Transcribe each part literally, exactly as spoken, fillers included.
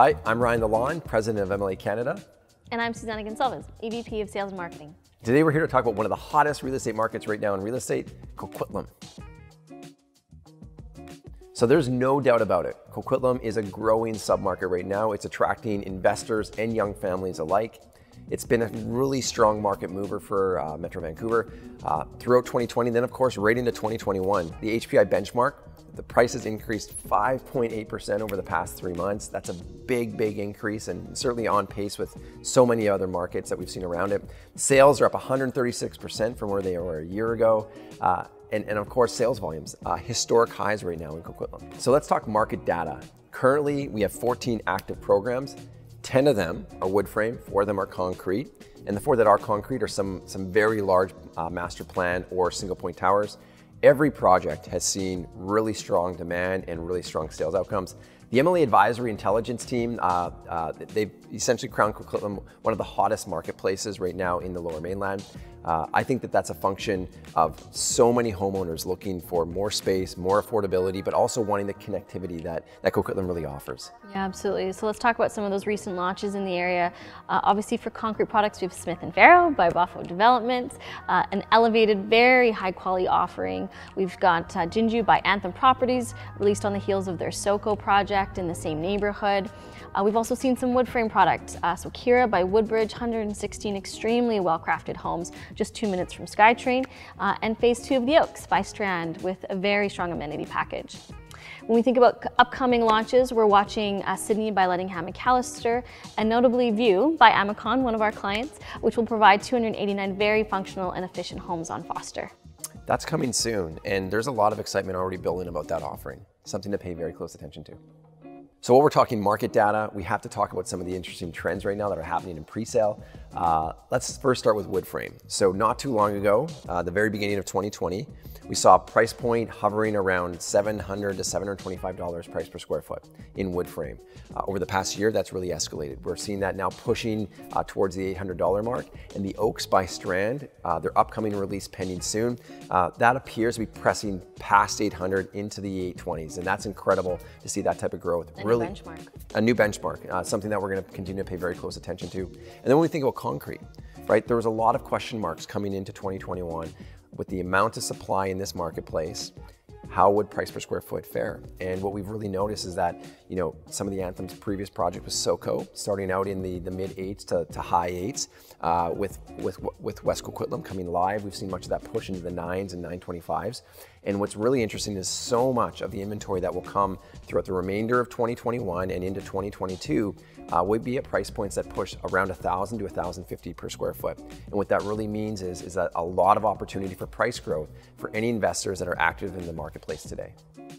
Hi, I'm Ryan Lalonde, President of M L A Canada. And I'm Suzana Goncalves, E V P of Sales and Marketing. Today we're here to talk about one of the hottest real estate markets right now in real estate, Coquitlam. So there's no doubt about it. Coquitlam is a growing submarket right now. It's attracting investors and young families alike. It's been a really strong market mover for uh, Metro Vancouver uh, throughout twenty twenty, then of course right into twenty twenty-one. The H P I benchmark, the price has increased five point eight percent over the past three months. That's a big, big increase and certainly on pace with so many other markets that we've seen around it. Sales are up one hundred thirty-six percent from where they were a year ago. Uh, and, and of course, sales volumes, uh, historic highs right now in Coquitlam. So let's talk market data. Currently, we have fourteen active programs. ten of them are wood frame, four of them are concrete. And the four that are concrete are some, some very large uh, master plan or single point towers. Every project has seen really strong demand and really strong sales outcomes. The M L A Advisory Intelligence team, uh, uh, they've essentially crowned Coquitlam one of the hottest marketplaces right now in the Lower Mainland. Uh, I think that that's a function of so many homeowners looking for more space, more affordability, but also wanting the connectivity that, that Coquitlam really offers. Yeah, absolutely. So let's talk about some of those recent launches in the area. Uh, obviously for concrete products, we have Smith and Farrow by Buffalo Developments, uh, an elevated, very high quality offering. We've got uh, Jinju by Anthem Properties, released on the heels of their SoCo project in the same neighborhood. Uh, we've also seen some wood frame products. Uh, so Kira by Woodbridge, one hundred sixteen extremely well-crafted homes, just two minutes from SkyTrain. Uh, and phase two of the Oaks by Strand with a very strong amenity package. When we think about upcoming launches, we're watching uh, Sydney by Lettingham McAllister and notably View by Amicon, one of our clients, which will provide two hundred eighty-nine very functional and efficient homes on Foster. That's coming soon, and there's a lot of excitement already building about that offering, something to pay very close attention to. So while we're talking market data, we have to talk about some of the interesting trends right now that are happening in pre-sale. Uh, let's first start with wood frame. So not too long ago, uh, the very beginning of twenty twenty, we saw a price point hovering around seven hundred to seven hundred twenty-five dollars price per square foot in wood frame. Uh, over the past year, that's really escalated. We're seeing that now pushing uh, towards the eight hundred dollar mark. And the Oaks by Strand, uh, their upcoming release pending soon, uh, that appears to be pressing past eight hundred into the eight twenties. And that's incredible to see that type of growth. A really, new benchmark. A new benchmark, uh, something that we're gonna continue to pay very close attention to. And then when we think about concrete, right? There was a lot of question marks coming into twenty twenty-one with the amount of supply in this marketplace. How would price per square foot fare? And what we've really noticed is that, you know, some of the Anthem's previous project was SoCo, starting out in the, the mid eights to, to high eights. Uh, with, with, with West Coquitlam coming live, we've seen much of that push into the nines and nine twenty-fives. And what's really interesting is so much of the inventory that will come throughout the remainder of twenty twenty-one and into twenty twenty-two uh, would be at price points that push around one thousand to one thousand fifty per square foot. And what that really means is, is that a lot of opportunity for price growth for any investors that are active in the marketplace today.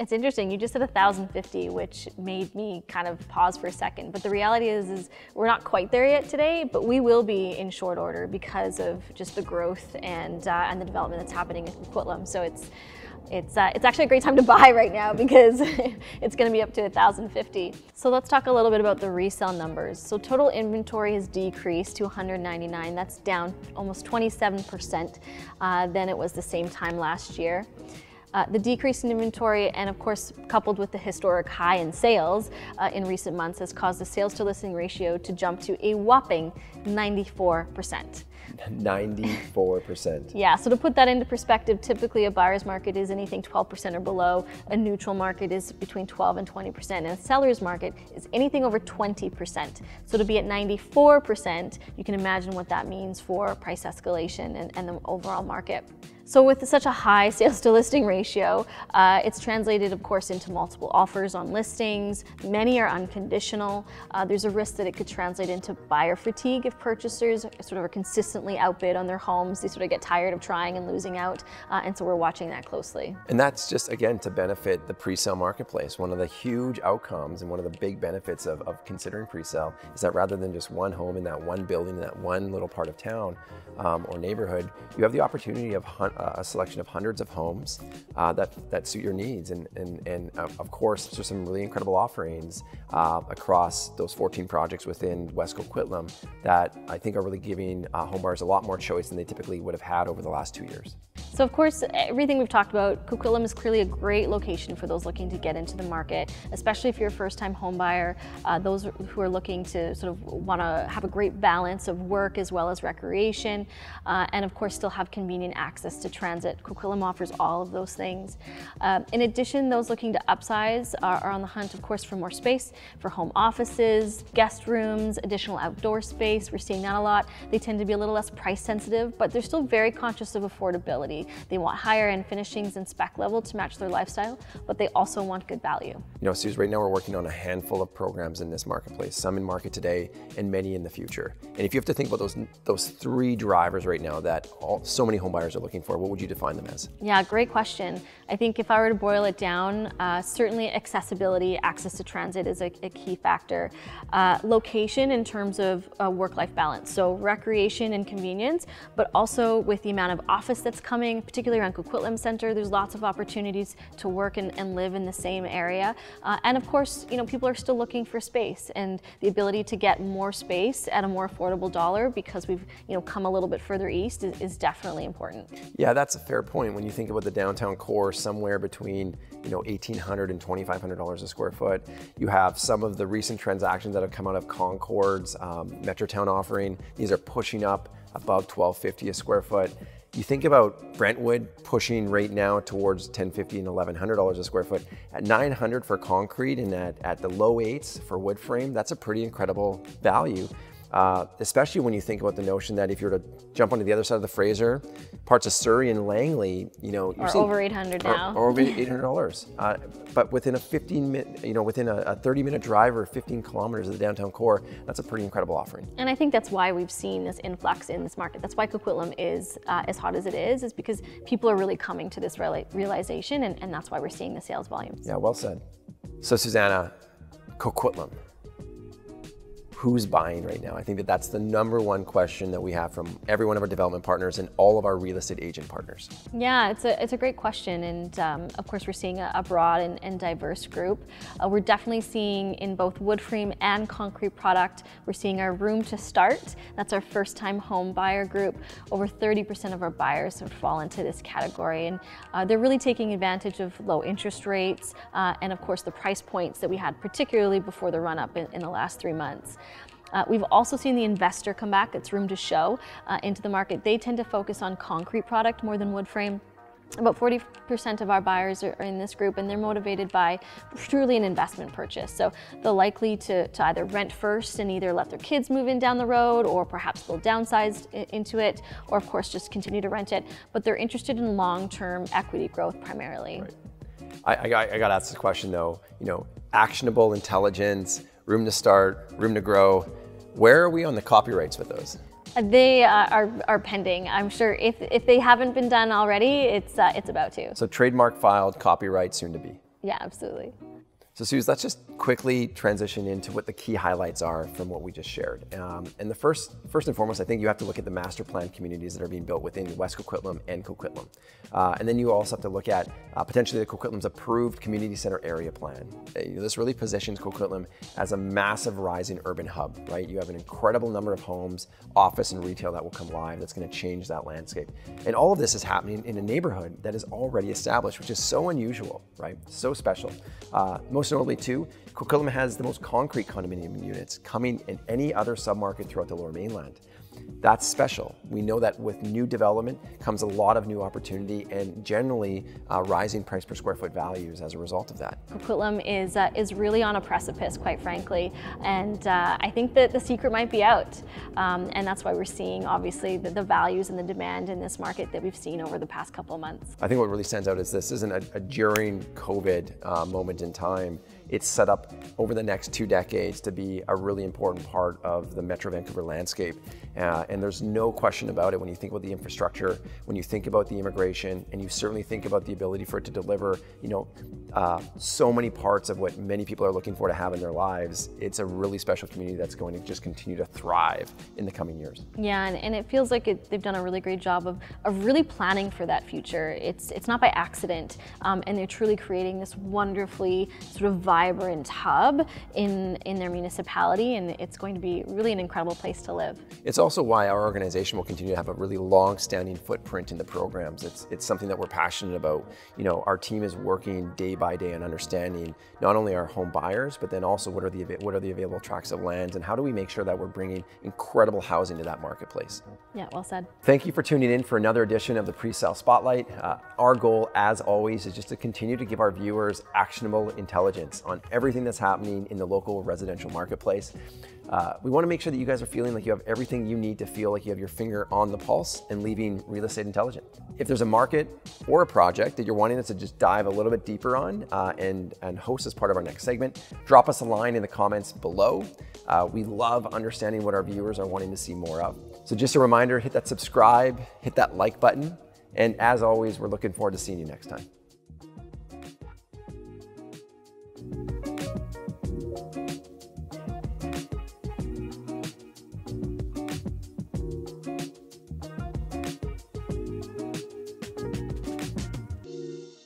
It's interesting, you just said one thousand fifty, which made me kind of pause for a second. But the reality is, is we're not quite there yet today, but we will be in short order because of just the growth and, uh, and the development that's happening in Coquitlam. So it's, It's, uh, it's actually a great time to buy right now because it's going to be up to one thousand fifty. So let's talk a little bit about the resale numbers. So total inventory has decreased to one hundred ninety-nine. That's down almost twenty-seven percent uh, than it was the same time last year. Uh, the decrease in inventory and of course coupled with the historic high in sales uh, in recent months has caused the sales to listing ratio to jump to a whopping ninety-four percent. ninety-four percent. Yeah, so to put that into perspective, typically a buyer's market is anything twelve percent or below, a neutral market is between twelve and twenty percent, and a seller's market is anything over twenty percent. So to be at ninety-four percent, you can imagine what that means for price escalation and, and the overall market. So with such a high sales to listing ratio, uh, it's translated, of course, into multiple offers on listings. Many are unconditional. Uh, there's a risk that it could translate into buyer fatigue if purchasers sort of are consistently outbid on their homes. They sort of get tired of trying and losing out. Uh, and so we're watching that closely. And that's just, again, to benefit the pre-sale marketplace. One of the huge outcomes and one of the big benefits of, of considering pre-sale is that rather than just one home in that one building, in that one little part of town um, or neighborhood, you have the opportunity of hunt uh, a selection of hundreds of homes uh, that, that suit your needs. And, and, and uh, of course, there's some really incredible offerings uh, across those fourteen projects within West Coquitlam that I think are really giving uh, home buyers a lot more choice than they typically would have had over the last two years. So of course, everything we've talked about, Coquitlam is clearly a great location for those looking to get into the market, especially if you're a first-time home buyer, uh, those who are looking to sort of want to have a great balance of work as well as recreation, uh, and of course still have convenient access to transit. Coquitlam offers all of those things. Um, in addition, those looking to upsize are, are on the hunt, of course, for more space, for home offices, guest rooms, additional outdoor space. We're seeing that a lot. They tend to be a little less price sensitive, but they're still very conscious of affordability. They want higher end finishings and spec level to match their lifestyle, but they also want good value. You know, Suze, right now we're working on a handful of programs in this marketplace, some in market today and many in the future. And if you have to think about those those three drivers right now that all, so many home buyers are looking for, what would you define them as? Yeah, great question. I think if I were to boil it down, uh, certainly accessibility, access to transit is a, a key factor. Uh, location in terms of uh, work-life balance, so recreation and convenience, but also with the amount of office that's coming, particularly around Coquitlam Centre, there's lots of opportunities to work and, and live in the same area. Uh, and of course, you know, people are still looking for space and the ability to get more space at a more affordable dollar because we've, you know, come a little bit further east is, is definitely important. Yeah, that's a fair point. When you think about the downtown core, somewhere between, you know, eighteen hundred dollars and twenty-five hundred dollars a square foot, you have some of the recent transactions that have come out of Concord's um, Metrotown offering. These are pushing up above twelve fifty a square foot. You think about Brentwood pushing right now towards ten fifty and eleven hundred dollars a square foot. At nine hundred for concrete and at, at the low eights for wood frame, that's a pretty incredible value. Uh, especially when you think about the notion that if you were to jump onto the other side of the Fraser, parts of Surrey and Langley, you know, you're seeing, over eight hundred now, or, or over eight hundred dollars. uh, but within a fifteen minute, you know, within a, a thirty minute drive or fifteen kilometers of the downtown core, that's a pretty incredible offering. And I think that's why we've seen this influx in this market. That's why Coquitlam is uh, as hot as it is, is because people are really coming to this realization, and, and that's why we're seeing the sales volumes. Yeah, well said. So, Suzana, Coquitlam. Who's buying right now? I think that that's the number one question that we have from every one of our development partners and all of our real estate agent partners. Yeah, it's a, it's a great question. And um, of course, we're seeing a, a broad and, and diverse group. Uh, we're definitely seeing in both wood frame and concrete product, we're seeing our room to start. That's our first time home buyer group. Over thirty percent of our buyers would fall into this category. And uh, they're really taking advantage of low interest rates. Uh, and of course, the price points that we had, particularly before the run up in, in the last three months. Uh, we've also seen the investor come back, it's room to show, uh, into the market. They tend to focus on concrete product more than wood frame. About forty percent of our buyers are in this group, and they're motivated by truly an investment purchase. So they're likely to, to either rent first and either let their kids move in down the road, or perhaps they'll downsize into it, or of course just continue to rent it. But they're interested in long-term equity growth primarily. Right. I, I, I got to ask this question though, you know, actionable intelligence, room to start, room to grow. Where are we on the copyrights with those? They uh, are, are pending. I'm sure if, if they haven't been done already, it's, uh, it's about to. So trademark filed, copyright soon to be. Yeah, absolutely. So Suze, let's just quickly transition into what the key highlights are from what we just shared. Um, and the first, first and foremost, I think you have to look at the master plan communities that are being built within West Coquitlam and Coquitlam. Uh, and then you also have to look at uh, potentially the Coquitlam's approved community center area plan. Uh, you know, this really positions Coquitlam as a massive rising urban hub, right? You have an incredible number of homes, office and retail that will come live that's gonna change that landscape. And all of this is happening in a neighborhood that is already established, which is so unusual, right? So special. Uh, most Most notably too, Coquitlam has the most concrete condominium units coming in any other submarket throughout the Lower Mainland. That's special. We know that with new development comes a lot of new opportunity and generally uh, rising price per square foot values as a result of that. Coquitlam is, uh, is really on a precipice, quite frankly, and uh, I think that the secret might be out, um, and that's why we're seeing obviously the, the values and the demand in this market that we've seen over the past couple of months. I think what really stands out is this isn't a, a during COVID uh, moment in time. it's set up over the next two decades to be a really important part of the Metro Vancouver landscape. Uh, and there's no question about it when you think about the infrastructure, when you think about the immigration, and you certainly think about the ability for it to deliver, you know, uh, so many parts of what many people are looking for to have in their lives. It's a really special community that's going to just continue to thrive in the coming years. Yeah, and, and it feels like it, they've done a really great job of, of really planning for that future. It's, it's not by accident, um, and they're truly creating this wonderfully sort of vibrant hub in, in their municipality, and it's going to be really an incredible place to live. It's also why our organization will continue to have a really long-standing footprint in the programs. It's, it's something that we're passionate about. You know, our team is working day by day on understanding not only our home buyers, but then also what are the, what are the available tracts of lands, and how do we make sure that we're bringing incredible housing to that marketplace. Yeah, well said. Thank you for tuning in for another edition of the Pre-Sale Spotlight. Uh, our goal, as always, is just to continue to give our viewers actionable intelligence on everything that's happening in the local residential marketplace. Uh, we want to make sure that you guys are feeling like you have everything you need to feel like you have your finger on the pulse and leaving real estate intelligent. If there's a market or a project that you're wanting us to just dive a little bit deeper on uh, and, and host as part of our next segment, drop us a line in the comments below. Uh, we love understanding what our viewers are wanting to see more of. So just a reminder, hit that subscribe, hit that like button, and as always, we're looking forward to seeing you next time.